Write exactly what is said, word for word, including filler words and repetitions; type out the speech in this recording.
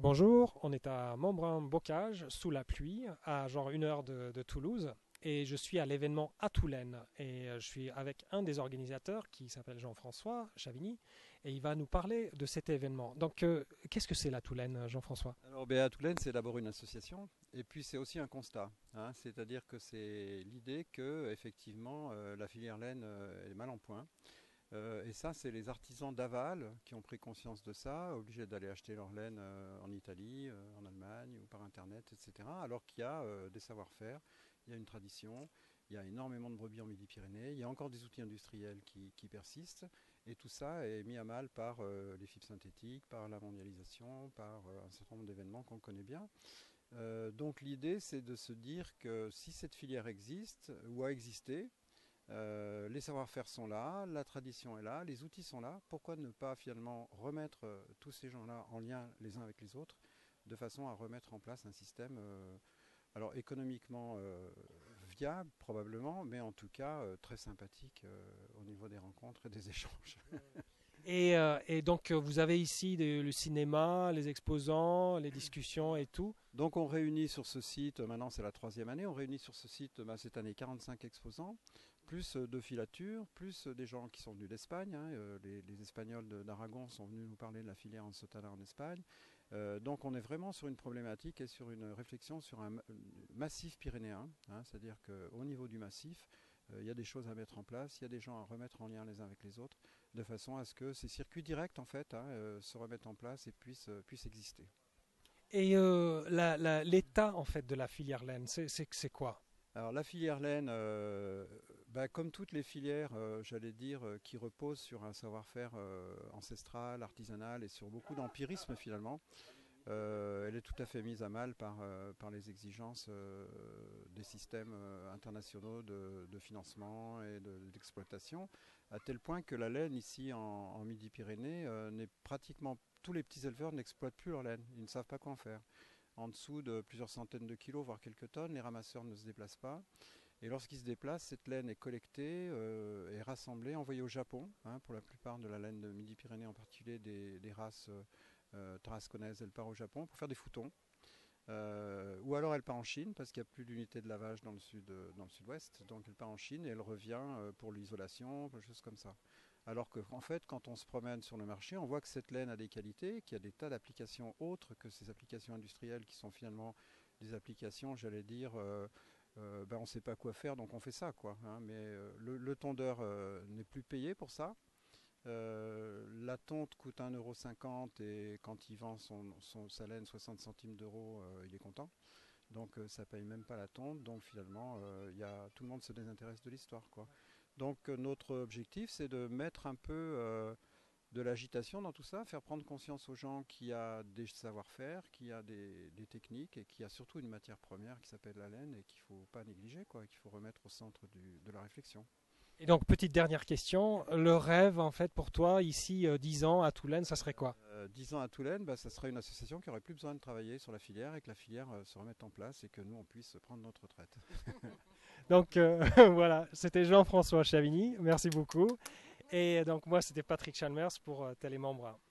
Bonjour, on est à Montbrun Bocage, sous la pluie, à genre une heure de, de Toulouse, et je suis à l'événement Atout Laine, et je suis avec un des organisateurs qui s'appelle Jean-François Chavigny, et il va nous parler de cet événement. Donc, euh, qu'est-ce que c'est l'Atout Laine, Jean-François? Alors, ben, Atout Laine, c'est d'abord une association, et puis c'est aussi un constat, hein, c'est-à-dire que c'est l'idée que, effectivement, euh, la filière laine euh, est mal en point. Euh, et ça, c'est les artisans d'aval qui ont pris conscience de ça, obligés d'aller acheter leur laine euh, en Italie, euh, en Allemagne ou par Internet, et cetera. Alors qu'il y a euh, des savoir-faire, il y a une tradition, il y a énormément de brebis en Midi-Pyrénées, il y a encore des outils industriels qui, qui persistent. Et tout ça est mis à mal par euh, les fibres synthétiques, par la mondialisation, par euh, un certain nombre d'événements qu'on connaît bien. Euh, donc l'idée, c'est de se dire que si cette filière existe ou a existé, Euh, les savoir-faire sont là, la tradition est là, les outils sont là. Pourquoi ne pas finalement remettre euh, tous ces gens-là en lien les uns avec les autres, de façon à remettre en place un système euh, alors économiquement euh, viable probablement, mais en tout cas euh, très sympathique euh, au niveau des rencontres et des échanges. Et, euh, et donc vous avez ici des, le cinéma, les exposants, les discussions et tout. Donc on réunit sur ce site, maintenant c'est la troisième année, on réunit sur ce site bah, cette année quarante-cinq exposants, plus de filatures, plus des gens qui sont venus d'Espagne. Hein, les, les Espagnols d'Aragon sont venus nous parler de la filière en Sotala en Espagne. Euh, donc on est vraiment sur une problématique et sur une réflexion sur un massif pyrénéen, hein, c'est-à-dire qu'au niveau du massif, il y a des choses à mettre en place, il y a des gens à remettre en lien les uns avec les autres, de façon à ce que ces circuits directs en fait, hein, euh, se remettent en place et puissent, euh, puissent exister. Et euh, l'état en fait, de la filière laine, c'est quoi? Alors la filière laine, euh, bah, comme toutes les filières, euh, j'allais dire, euh, qui reposent sur un savoir-faire euh, ancestral, artisanal et sur beaucoup d'empirisme finalement, Euh, elle est tout à fait mise à mal par, euh, par les exigences euh, des systèmes euh, internationaux de, de financement et d'exploitation, de, à tel point que la laine ici en, en Midi-Pyrénées, euh, n'est pratiquement tous les petits éleveurs n'exploitent plus leur laine, ils ne savent pas quoi en faire. En dessous de plusieurs centaines de kilos, voire quelques tonnes, les ramasseurs ne se déplacent pas. Et lorsqu'ils se déplacent, cette laine est collectée, euh, et rassemblée, envoyée au Japon, hein, pour la plupart de la laine de Midi-Pyrénées, en particulier des, des races... Euh, Euh, tarasconnaise, elle part au Japon pour faire des foutons, euh, ou alors elle part en Chine parce qu'il n'y a plus d'unité de lavage dans le sud, euh, dans le sud-ouest, donc elle part en Chine et elle revient euh, pour l'isolation, des choses comme ça. Alors que en fait, quand on se promène sur le marché, on voit que cette laine a des qualités, qu'il y a des tas d'applications autres que ces applications industrielles qui sont finalement des applications, j'allais dire, euh, euh, ben on ne sait pas quoi faire, donc on fait ça, quoi. Hein, mais euh, le, le tondeur euh, n'est plus payé pour ça. Euh, la tonte coûte un euro cinquante et quand il vend son, son, sa laine soixante centimes d'euros, euh, il est content. Donc euh, ça paye même pas la tonte. Donc finalement, euh, y a, tout le monde se désintéresse de l'histoire, quoi. Donc euh, notre objectif, c'est de mettre un peu euh, de l'agitation dans tout ça, faire prendre conscience aux gens qu'il y a des savoir-faire, qu'il y a des, des techniques et qu'il y a surtout une matière première qui s'appelle la laine et qu'il ne faut pas négliger, quoi, qu'il faut remettre au centre du, de la réflexion. Et donc, petite dernière question, le rêve en fait pour toi, ici, euh, dix ans à Atout Laine, ça serait quoi? euh, dix ans à Atout Laine, bah, ça serait une association qui n'aurait plus besoin de travailler sur la filière et que la filière euh, se remette en place et que nous, on puisse prendre notre retraite. Donc, euh, voilà, c'était Jean-François Chavigny, merci beaucoup. Et donc, moi, c'était Patrick Chalmers pour euh, Télémembre.